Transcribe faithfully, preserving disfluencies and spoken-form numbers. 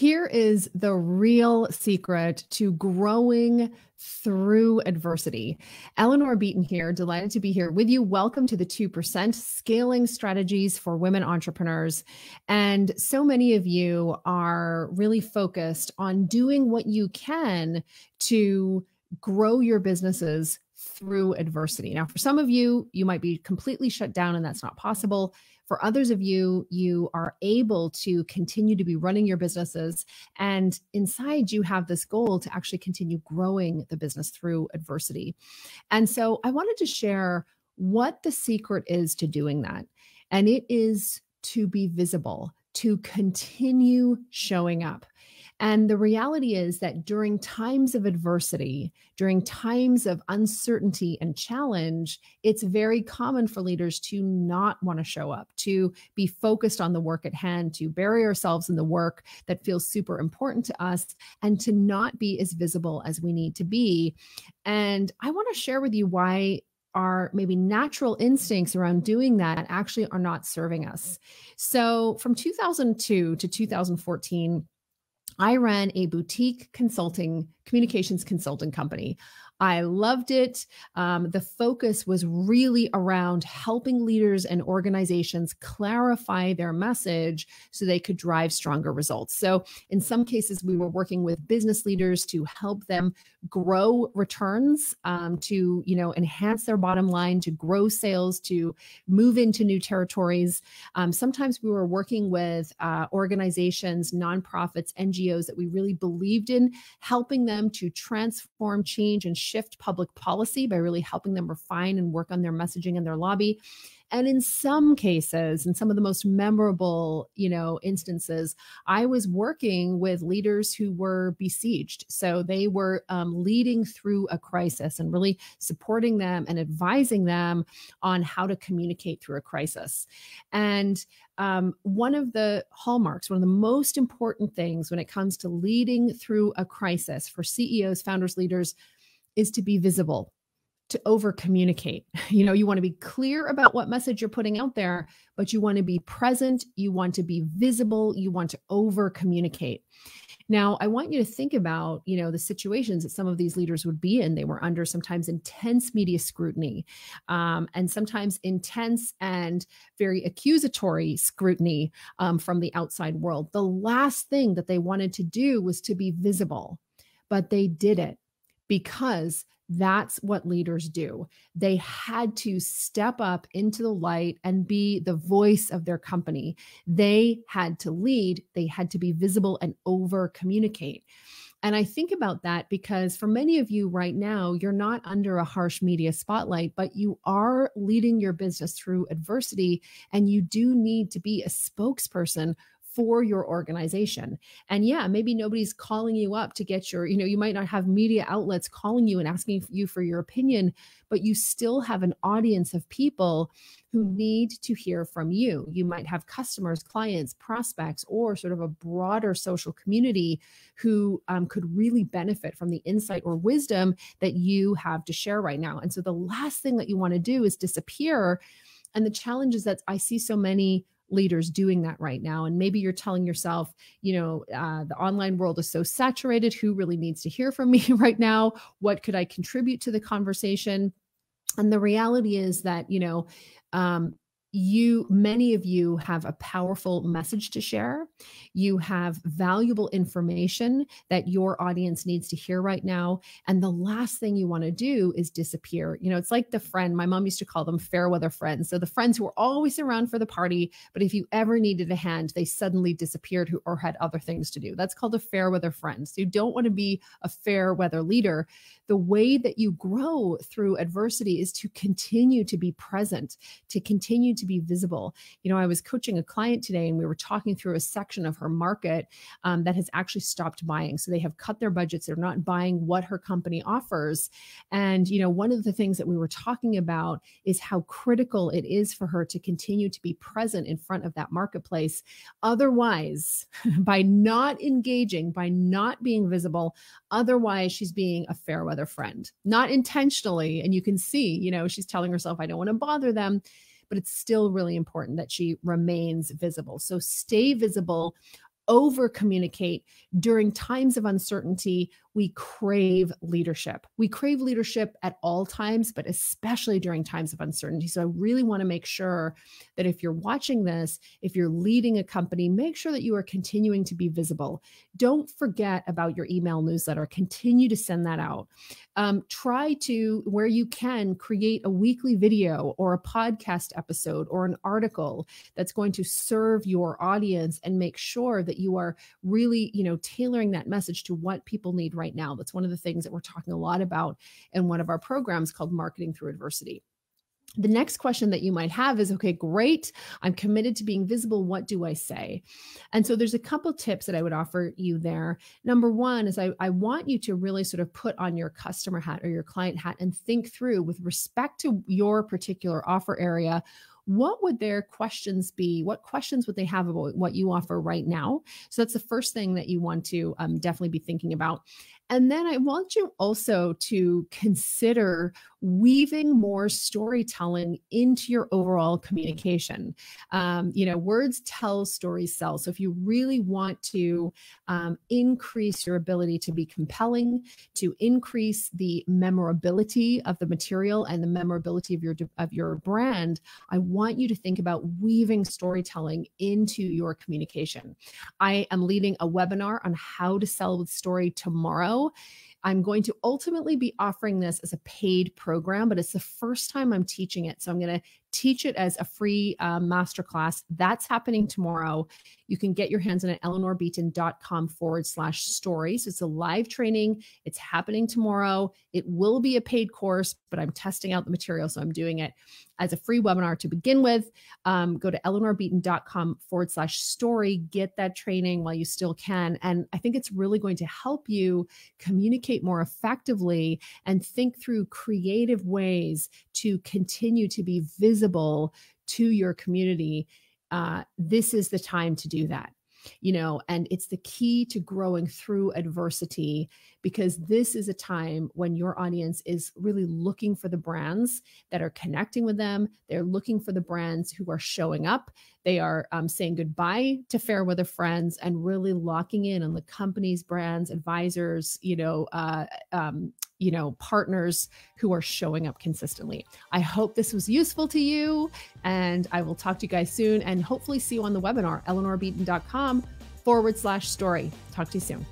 Here is the real secret to growing through adversity. Eleanor Beaton here, delighted to be here with you. Welcome to the two percent Scaling Strategies for Women Entrepreneurs. And so many of you are really focused on doing what you can to grow your businesses through adversity. Now, for some of you, you might be completely shut down and that's not possible. For others of you, you are able to continue to be running your businesses, and inside you have this goal to actually continue growing the business through adversity. And so I wanted to share what the secret is to doing that. And it is to be visible, to continue showing up. And the reality is that during times of adversity, during times of uncertainty and challenge, it's very common for leaders to not want to show up, to be focused on the work at hand, to bury ourselves in the work that feels super important to us, and to not be as visible as we need to be. And I want to share with you why our maybe natural instincts around doing that actually are not serving us. So from two thousand two to two thousand fourteen, I ran a boutique consulting, communications consulting company. I loved it. Um, the focus was really around helping leaders and organizations clarify their message so they could drive stronger results. So in some cases, we were working with business leaders to help them grow returns, um, to you know enhance their bottom line, to grow sales, to move into new territories. Um, sometimes we were working with uh, organizations, nonprofits, N G Os that we really believed in, helping them to transform, change, and shift public policy by really helping them refine and work on their messaging and their lobby. And in some cases, in some of the most memorable, you know, instances, I was working with leaders who were besieged. So they were um, leading through a crisis and really supporting them and advising them on how to communicate through a crisis. And um, one of the hallmarks, one of the most important things when it comes to leading through a crisis for C E Os, founders, leaders, is to be visible, to over communicate. You know, you want to be clear about what message you're putting out there, but you want to be present. You want to be visible. You want to over communicate. Now, I want you to think about, you know, the situations that some of these leaders would be in. They were under sometimes intense media scrutiny, um, and sometimes intense and very accusatory scrutiny um, from the outside world. The last thing that they wanted to do was to be visible, but they did it, because that's what leaders do. They had to step up into the light and be the voice of their company. They had to lead. They had to be visible and over communicate. And I think about that because for many of you right now, you're not under a harsh media spotlight, but you are leading your business through adversity, and you do need to be a spokesperson for your organization. And yeah, maybe nobody's calling you up to get your, you know, you might not have media outlets calling you and asking you for your opinion, but you still have an audience of people who need to hear from you. You might have customers, clients, prospects, or sort of a broader social community who um, could really benefit from the insight or wisdom that you have to share right now. And so the last thing that you want to do is disappear. And the challenge is that I see so many leaders doing that right now. And maybe you're telling yourself, you know, uh, the online world is so saturated. Who really needs to hear from me right now? What could I contribute to the conversation? And the reality is that, you know, um, you, many of you have a powerful message to share. You have valuable information that your audience needs to hear right now. And the last thing you want to do is disappear. You know, it's like the friend, my mom used to call them fair weather friends. So the friends who were always around for the party, but if you ever needed a hand, they suddenly disappeared or had other things to do. That's called a fair weather friend. So you don't want to be a fair weather leader. The way that you grow through adversity is to continue to be present, to continue to to be visible. You know, I was coaching a client today and we were talking through a section of her market um, that has actually stopped buying. So they have cut their budgets. They're not buying what her company offers. And, you know, one of the things that we were talking about is how critical it is for her to continue to be present in front of that marketplace. Otherwise, by not engaging, by not being visible, otherwise she's being a fair weather friend, not intentionally. And you can see, you know, she's telling herself, I don't want to bother them, but it's still really important that she remains visible. So stay visible, over-communicate during times of uncertainty. We crave leadership. We crave leadership at all times, but especially during times of uncertainty. So I really want to make sure that if you're watching this, if you're leading a company, make sure that you are continuing to be visible. Don't forget about your email newsletter. Continue to send that out. Um, try to, where you can, create a weekly video or a podcast episode or an article that's going to serve your audience, and make sure that you are really, you know, tailoring that message to what people need right now. That's one of the things that we're talking a lot about in one of our programs called Marketing Through Adversity. The next question that you might have is, okay, great, I'm committed to being visible. What do I say? And so there's a couple tips that I would offer you there. Number one is I, I want you to really sort of put on your customer hat or your client hat and think through, with respect to your particular offer area, what would their questions be? What questions would they have about what you offer right now? So that's the first thing that you want to um, definitely be thinking about. And then I want you also to consider weaving more storytelling into your overall communication. Um, you know, words tell, stories sell. So if you really want to um, increase your ability to be compelling, to increase the memorability of the material and the memorability of your, of your brand, I want you to think about weaving storytelling into your communication. I am leading a webinar on how to sell with story tomorrow. I'm going to ultimately be offering this as a paid program, but it's the first time I'm teaching it. So I'm going to teach it as a free uh, masterclass. That's happening tomorrow. You can get your hands on it at eleanorbeaton.com forward slash story. So it's a live training. It's happening tomorrow. It will be a paid course, but I'm testing out the material. So I'm doing it as a free webinar to begin with. Um, go to eleanorbeaton.com forward slash story. Get that training while you still can. And I think it's really going to help you communicate more effectively and think through creative ways to continue to be visible visible to your community. Uh, this is the time to do that, you know, and it's the key to growing through adversity, because this is a time when your audience is really looking for the brands that are connecting with them. They're looking for the brands who are showing up. They are um, saying goodbye to fair weather friends and really locking in on the companies, brands, advisors, you know, uh, um, you know, partners who are showing up consistently. I hope this was useful to you, and I will talk to you guys soon, and hopefully see you on the webinar, eleanorbeaton.com forward slash story. Talk to you soon.